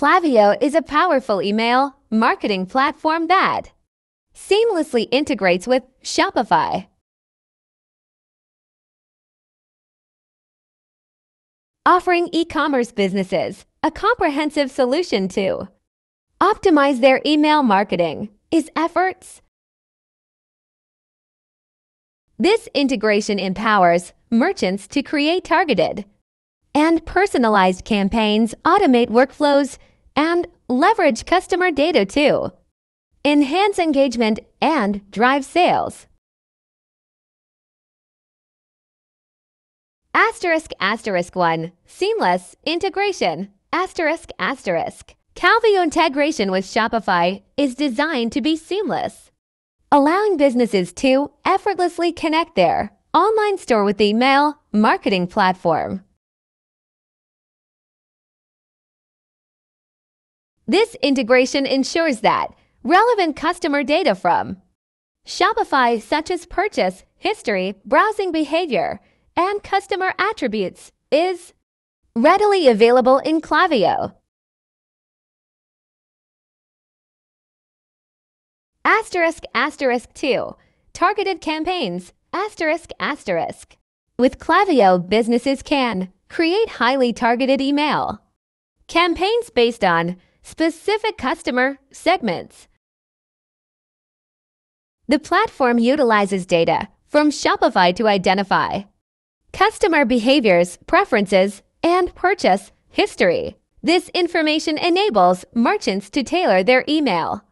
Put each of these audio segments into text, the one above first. Klaviyo is a powerful email marketing platform that seamlessly integrates with Shopify. Offering e-commerce businesses a comprehensive solution to optimize their email marketing efforts. This integration empowers merchants to create targeted and personalized campaigns, automate workflows, and leverage customer data to enhance engagement and drive sales. **1. Seamless integration. Klaviyo integration with Shopify is designed to be seamless, allowing businesses to effortlessly connect their online store with the email marketing platform. This integration ensures that relevant customer data from Shopify, such as purchase history, browsing behavior, and customer attributes, is readily available in Klaviyo. *2. Targeted campaigns. With Klaviyo, businesses can create highly targeted email campaigns based on specific customer segments. The platform utilizes data from Shopify to identify customer behaviors, preferences, and purchase history. This information enables merchants to tailor their email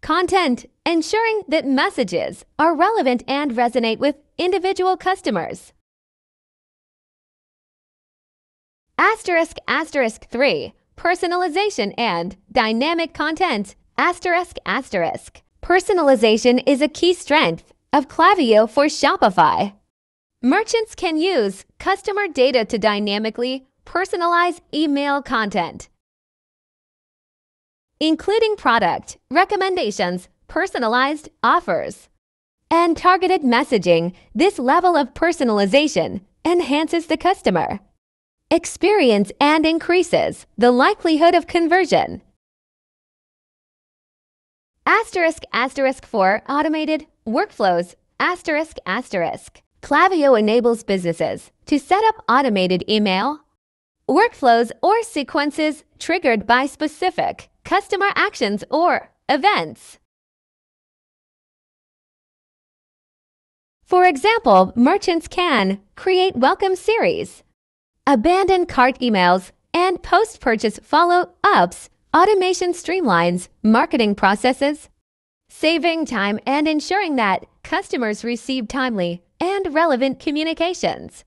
content, ensuring that messages are relevant and resonate with individual customers. *3. Personalization and dynamic content. Personalization is a key strength of Klaviyo for Shopify. Merchants can use customer data to dynamically personalize email content, including product recommendations, personalized offers, and targeted messaging. This level of personalization enhances the customer experience and increases the likelihood of conversion. *4. Automated workflows. Klaviyo enables businesses to set up automated email workflows or sequences triggered by specific customer actions or events. For example, merchants can create welcome series, abandoned cart emails, and post-purchase follow-ups. Automation streamlines marketing processes, saving time and ensuring that customers receive timely and relevant communications.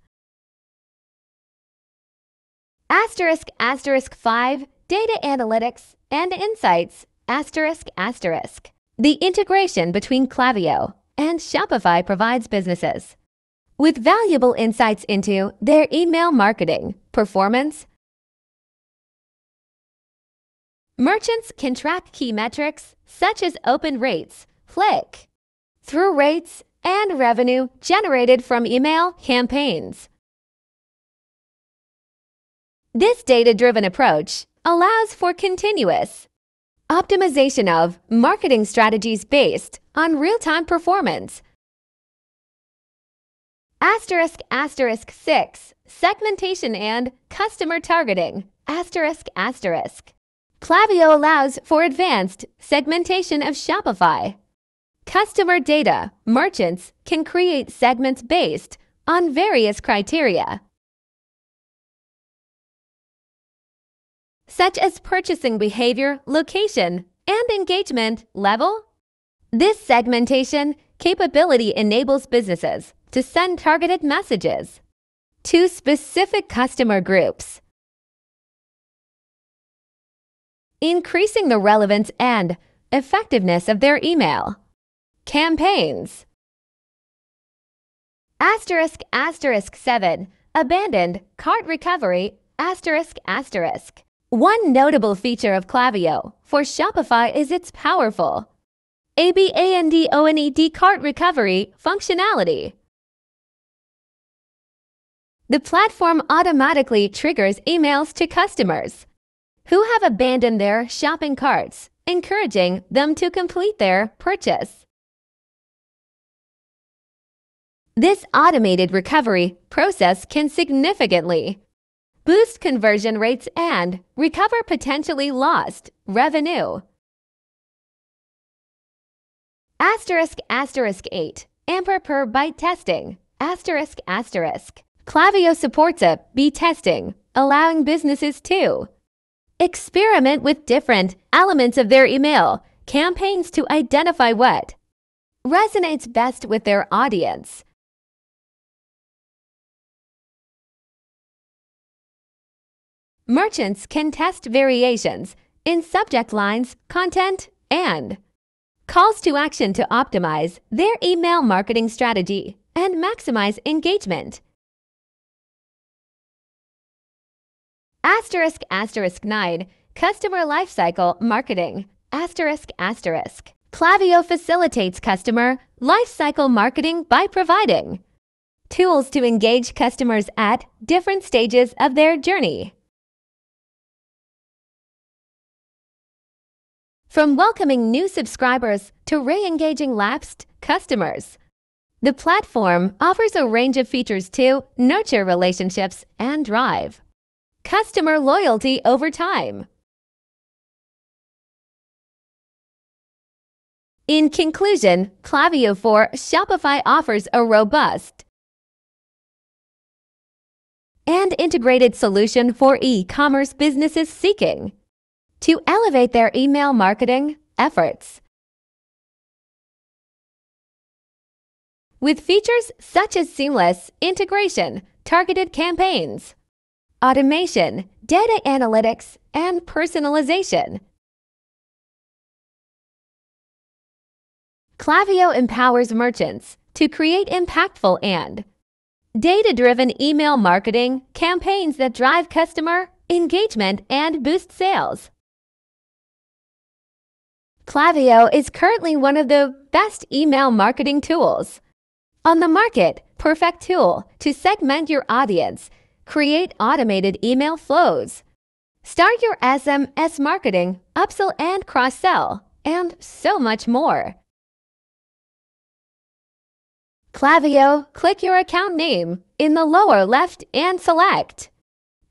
*5. Data analytics and insights. The integration between Klaviyo and Shopify provides businesses with valuable insights into their email marketing performance. Merchants can track key metrics such as open rates, click-through rates, and revenue generated from email campaigns. This data-driven approach allows for continuous optimization of marketing strategies based on real-time performance. *6. Segmentation and customer targeting. Klaviyo allows for advanced segmentation of Shopify customer data. Merchants can create segments based on various criteria, such as purchasing behavior, location, and engagement level. This segmentation capability enables businesses to send targeted messages to specific customer groups, increasing the relevance and effectiveness of their email campaigns. *7. Abandoned cart recovery. One notable feature of Klaviyo for Shopify is its powerful abandoned cart recovery functionality. The platform automatically triggers emails to customers who have abandoned their shopping carts, encouraging them to complete their purchase. This automated recovery process can significantly boost conversion rates and recover potentially lost revenue. **8. Amper per byte testing. **. Klaviyo supports a B testing, allowing businesses to experiment with different elements of their email campaigns to identify what resonates best with their audience. Merchants can test variations in subject lines, content, and calls to action to optimize their email marketing strategy and maximize engagement. **9. Customer lifecycle marketing. **. Klaviyo facilitates customer lifecycle marketing by providing tools to engage customers at different stages of their journey. From welcoming new subscribers to re-engaging lapsed customers, the platform offers a range of features to nurture relationships and drive customer loyalty over time. In conclusion, Klaviyo for Shopify offers a robust and integrated solution for e-commerce businesses seeking to elevate their email marketing efforts. With features such as seamless integration, targeted campaigns, automation, data analytics, and personalization, Klaviyo empowers merchants to create impactful and data-driven email marketing campaigns that drive customer engagement and boost sales. Klaviyo is currently one of the best email marketing tools on the market, perfect tool to segment your audience, create automated email flows, start your SMS marketing, upsell and cross-sell, and so much more. Klaviyo, click your account name in the lower left and select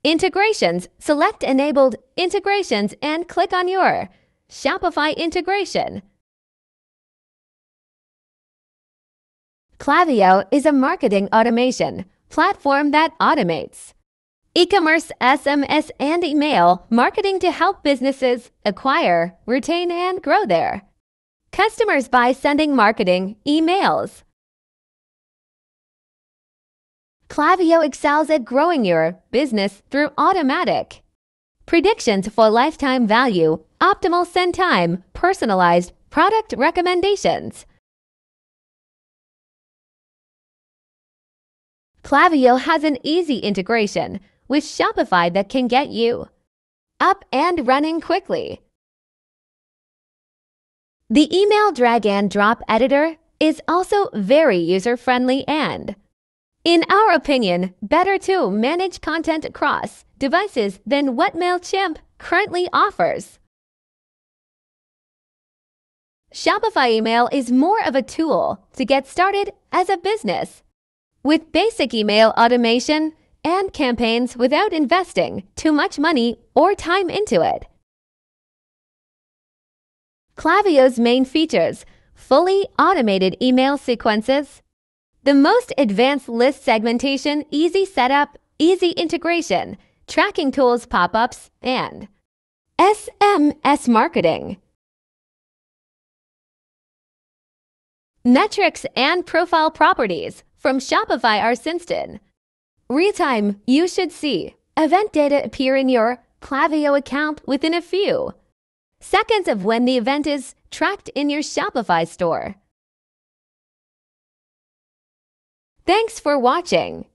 Integrations, select Enabled Integrations and click on your Shopify integration. Klaviyo is a marketing automation platform that automates e-commerce, SMS, and email marketing to help businesses acquire, retain, and grow their customers by sending marketing emails. Klaviyo excels at growing your business through automatic predictions for lifetime value, optimal send time, personalized product recommendations. Klaviyo has an easy integration with Shopify that can get you up and running quickly. The email drag and drop editor is also very user-friendly and, in our opinion, better to manage content across devices than what MailChimp currently offers. Shopify email is more of a tool to get started as a business, with basic email automation and campaigns without investing too much money or time into it. Klaviyo's main features: fully automated email sequences, the most advanced list segmentation, easy setup, easy integration, tracking tools, pop-ups, and SMS marketing. Metrics and profile properties from Shopify are sensed in real-time. You should see event data appear in your Klaviyo account within a few seconds of when the event is tracked in your Shopify store. Thanks for watching.